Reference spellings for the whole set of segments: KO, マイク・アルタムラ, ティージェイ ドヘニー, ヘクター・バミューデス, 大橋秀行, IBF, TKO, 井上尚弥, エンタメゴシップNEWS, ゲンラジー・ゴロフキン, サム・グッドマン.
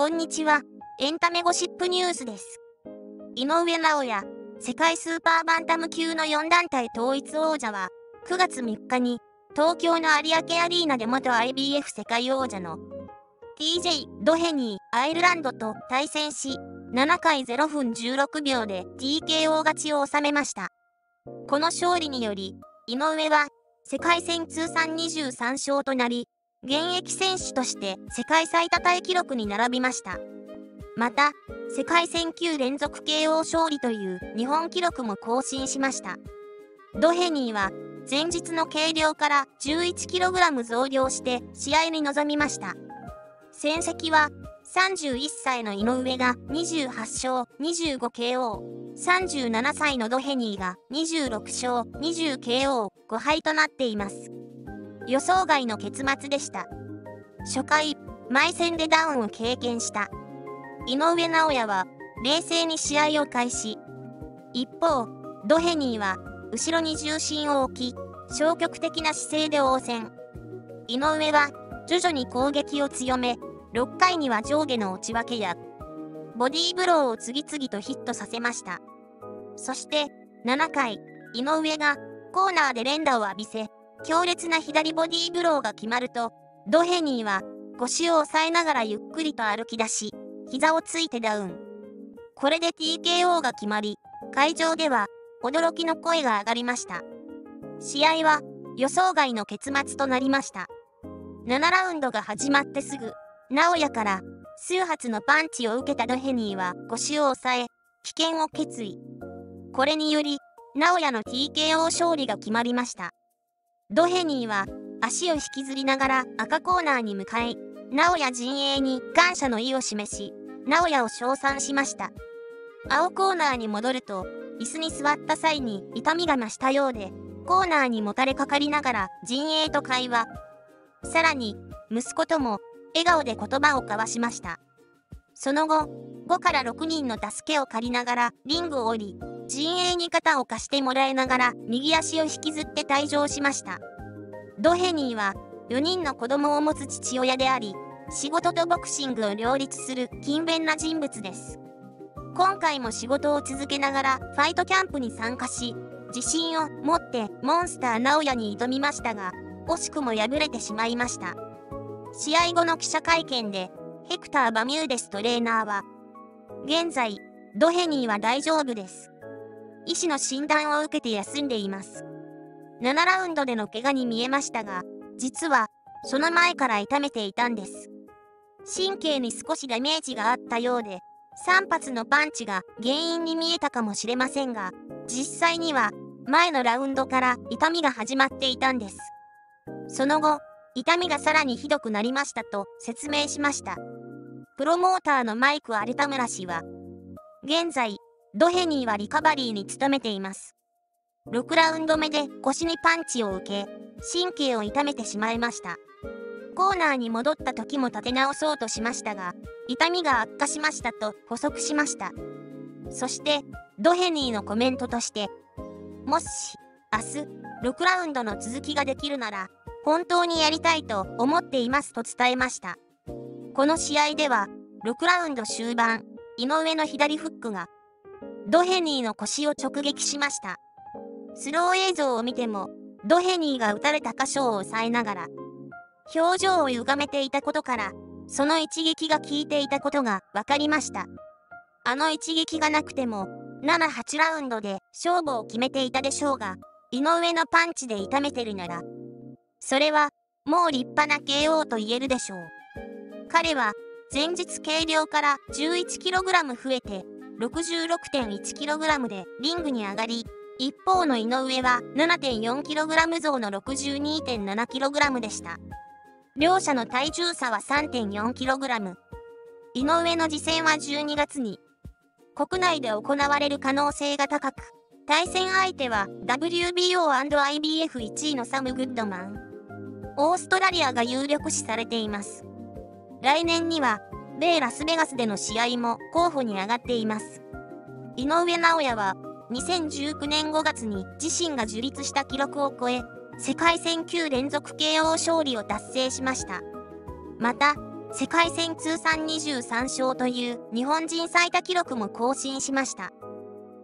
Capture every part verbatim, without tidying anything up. こんにちは、エンタメゴシップニュースです。井上尚弥、世界スーパーバンタム級のよん団体統一王者は、くがつみっかに、東京の有明アリーナで元 アイビーエフ 世界王者の ティージェイ ドヘニー・アイルランドと対戦し、ななかいぜろふんじゅうろくびょうで ティーケーオー 勝ちを収めました。この勝利により、井上は、世界戦通算にじゅうさんしょうとなり、現役選手として世界最多タイ記録に並びました。また、世界戦きゅうれんぞく ケーオー 勝利という日本記録も更新しました。ドヘニーは、前日の計量から じゅういちキログラム 増量して試合に臨みました。戦績は、さんじゅういっさいの井上がにじゅうはっしょうにじゅうごケーオー、さんじゅうななさいのドヘニーがにじゅうろくしょうにじゅうケーオーごはいとなっています。予想外の結末でした。初回、前戦でダウンを経験した。井上尚弥は、冷静に試合を開始。一方、ドヘニーは、後ろに重心を置き、消極的な姿勢で応戦。井上は、徐々に攻撃を強め、ろっかいには上下の内訳や、ボディーブローを次々とヒットさせました。そして、ななかい、井上が、コーナーで連打を浴びせ、強烈な左ボディーブローが決まると、ドヘニーは腰を押さえながらゆっくりと歩き出し、膝をついてダウン。これで ティーケーオー が決まり、会場では驚きの声が上がりました。試合は予想外の結末となりました。ななラウンドが始まってすぐ、尚弥から数発のパンチを受けたドヘニーは腰を押さえ、棄権を決意。これにより、尚弥の ティーケーオー 勝利が決まりました。ドヘニーは足を引きずりながら赤コーナーに向かい、尚弥陣営に感謝の意を示し、尚弥を称賛しました。青コーナーに戻ると、椅子に座った際に痛みが増したようで、コーナーにもたれかかりながら陣営と会話。さらに、息子とも笑顔で言葉を交わしました。その後、ごからろくにんの助けを借りながらリングを降り、陣営に肩を貸してもらいながら右足を引きずって退場しました。ドヘニーはよにんの子供を持つ父親であり、仕事とボクシングを両立する勤勉な人物です。今回も仕事を続けながらファイトキャンプに参加し、自信を持ってモンスター尚弥に挑みましたが、惜しくも敗れてしまいました。試合後の記者会見で、ヘクター・バミューデストレーナーは、現在、ドヘニーは大丈夫です。医師の診断を受けて休んでいます。ななラウンドでの怪我に見えましたが、実は、その前から痛めていたんです。神経に少しダメージがあったようで、さんぱつのパンチが原因に見えたかもしれませんが、実際には、前のラウンドから痛みが始まっていたんです。その後、痛みがさらにひどくなりましたと説明しました。プロモーターのマイク・アルタムラ氏は、現在、ドヘニーはリカバリーに努めています。ろくラウンドめで腰にパンチを受け、神経を痛めてしまいました。コーナーに戻った時も立て直そうとしましたが、痛みが悪化しましたと補足しました。そして、ドヘニーのコメントとして、もし、明日、ろくラウンドの続きができるなら、本当にやりたいと思っていますと伝えました。この試合では、ろくラウンド終盤、井上の左フックが、ドヘニーの腰を直撃しました。スロー映像を見ても、ドヘニーが打たれた箇所を押さえながら、表情を歪めていたことから、その一撃が効いていたことが分かりました。あの一撃がなくても、ななはちラウンドで勝負を決めていたでしょうが、井上のパンチで痛めてるなら、それは、もう立派な ケーオー と言えるでしょう。彼は、前日計量から じゅういちキログラム 増えて、ろくじゅうろくてんいちキログラム でリングに上がり、一方の井上は ななてんよんキログラム 増の ろくじゅうにてんななキログラム でした。両者の体重差は さんてんよんキログラム。井上の次戦はじゅうにがつに国内で行われる可能性が高く、対戦相手は ダブリュービーオーアンドアイビーエフいちいのサム・グッドマン。オーストラリアが有力視されています。来年には、米ラスベガスでの試合も候補に上がっています。井上尚弥はにせんじゅうきゅうねんごがつに自身が樹立した記録を超え、世界戦きゅうれんぞく ケーオー 勝利を達成しました。また、世界戦通算にじゅうさんしょうという日本人最多記録も更新しました。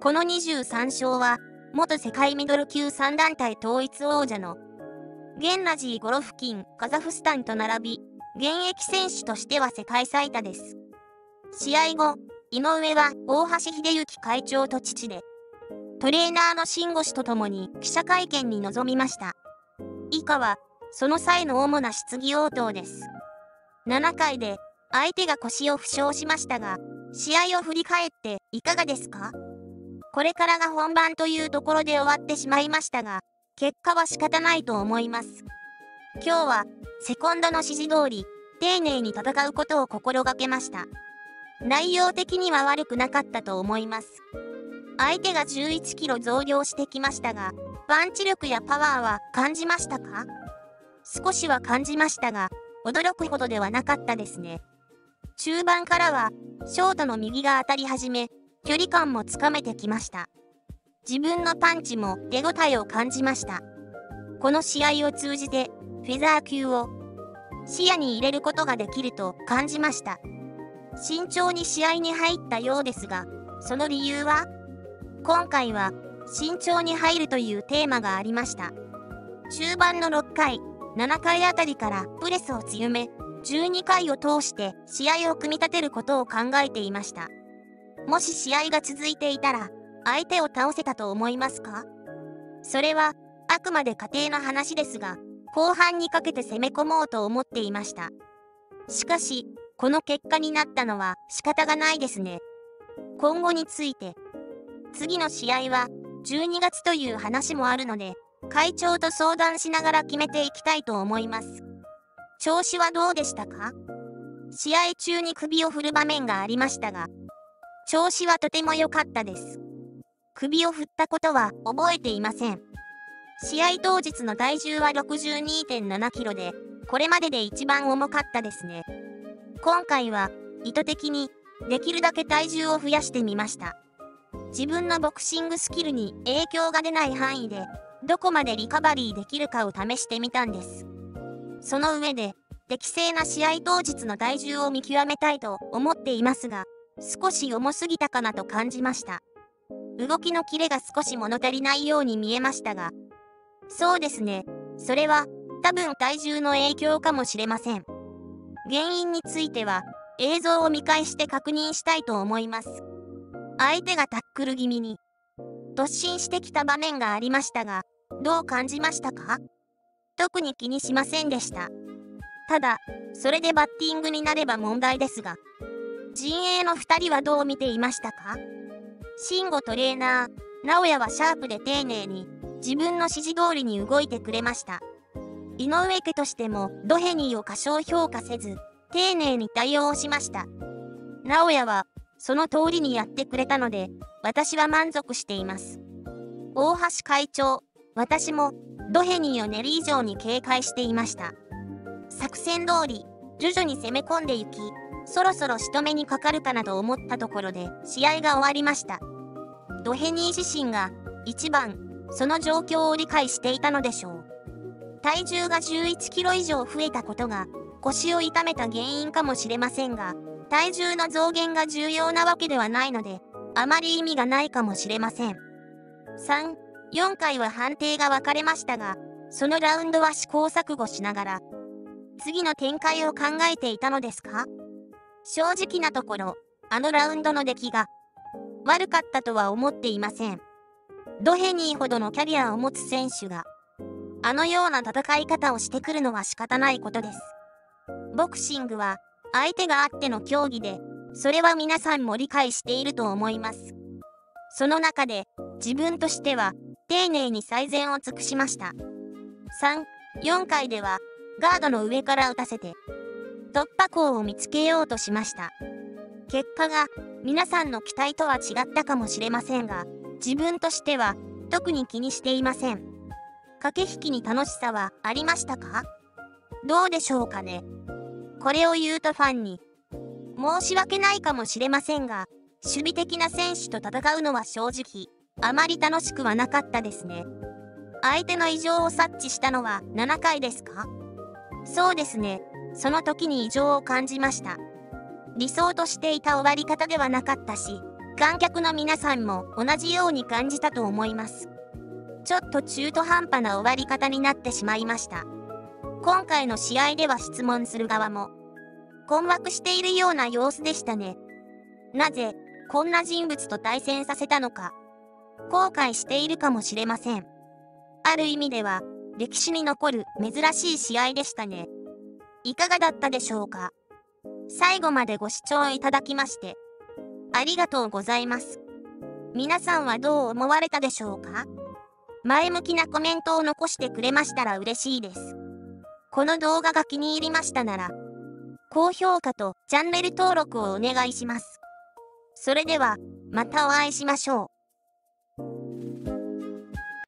このにじゅうさんしょうは、元世界ミドル級さんだんたい統一王者のゲンラジー・ゴロフキン、カザフスタンと並び、現役選手としては世界最多です。試合後、井上は大橋秀行会長と父で、トレーナーの慎吾氏と共に記者会見に臨みました。以下は、その際の主な質疑応答です。ななかいで相手が腰を負傷しましたが、試合を振り返っていかがですか？これからが本番というところで終わってしまいましたが、結果は仕方ないと思います。今日はセコンドの指示通り、丁寧に戦うことを心がけました。内容的には悪くなかったと思います。相手がじゅういちキロ増量してきましたが、パンチ力やパワーは感じましたか？少しは感じましたが、驚くほどではなかったですね。中盤からは、ショートの右が当たり始め、距離感もつかめてきました。自分のパンチも手応えを感じました。この試合を通じて、フェザー級を視野に入れることができると感じました。慎重に試合に入ったようですが、その理由は？今回は、慎重に入るというテーマがありました。中盤のろっかい、ななかいあたりからプレスを強め、じゅうにかいを通して試合を組み立てることを考えていました。もし試合が続いていたら、相手を倒せたと思いますか？それは、あくまで仮定の話ですが、後半にかけて攻め込もうと思っていました。しかし、この結果になったのは仕方がないですね。今後について、次の試合はじゅうにがつという話もあるので、会長と相談しながら決めていきたいと思います。調子はどうでしたか？試合中に首を振る場面がありましたが、調子はとても良かったです。首を振ったことは覚えていません。試合当日の体重は ろくじゅうにてんななキロで、これまでで一番重かったですね。今回は意図的にできるだけ体重を増やしてみました。自分のボクシングスキルに影響が出ない範囲で、どこまでリカバリーできるかを試してみたんです。その上で、適正な試合当日の体重を見極めたいと思っていますが、少し重すぎたかなと感じました。動きのキレが少し物足りないように見えましたが、そうですね、それは多分体重の影響かもしれません。原因については、映像を見返して確認したいと思います。相手がタックル気味に突進してきた場面がありましたが、どう感じましたか？特に気にしませんでした。ただ、それでバッティングになれば問題ですが、陣営のふたりはどう見ていましたか？慎吾トレーナー、直也はシャープで丁寧に、自分の指示通りに動いてくれました。井上家としても、ドヘニーを過小評価せず、丁寧に対応しました。直也は、その通りにやってくれたので、私は満足しています。大橋会長、私も、ドヘニーをネリ以上に警戒していました。作戦通り、徐々に攻め込んでいき、そろそろ仕留めにかかるかなと思ったところで、試合が終わりました。ドヘニー自身が、一番、その状況を理解していたのでしょう。体重がじゅういちキロ以上増えたことが、腰を痛めた原因かもしれませんが、体重の増減が重要なわけではないので、あまり意味がないかもしれません。さん、よんかいは判定が分かれましたが、そのラウンドは試行錯誤しながら、次の展開を考えていたのですか？正直なところ、あのラウンドの出来が悪かったとは思っていません。ドヘニーほどのキャリアを持つ選手が、あのような戦い方をしてくるのは仕方ないことです。ボクシングは、相手があっての競技で、それは皆さんも理解していると思います。その中で、自分としては、丁寧に最善を尽くしました。さん、よんかいでは、ガードの上から打たせて、突破口を見つけようとしました。結果が、皆さんの期待とは違ったかもしれませんが、自分としては、特に気にしていません。駆け引きに楽しさはありましたか？どうでしょうかね。これを言うとファンに、申し訳ないかもしれませんが、守備的な選手と戦うのは正直、あまり楽しくはなかったですね。相手の異常を察知したのはななかいですか？そうですね、その時に異常を感じました。理想としていた終わり方ではなかったし、観客の皆さんも同じように感じたと思います。ちょっと中途半端な終わり方になってしまいました。今回の試合では質問する側も困惑しているような様子でしたね。なぜこんな人物と対戦させたのか、後悔しているかもしれません。ある意味では歴史に残る珍しい試合でしたね。いかがだったでしょうか。最後までご視聴いただきましてありがとうございます。皆さんはどう思われたでしょうか。前向きなコメントを残してくれましたら嬉しいです。この動画が気に入りましたなら、高評価とチャンネル登録をお願いします。それでは、またお会いしましょう。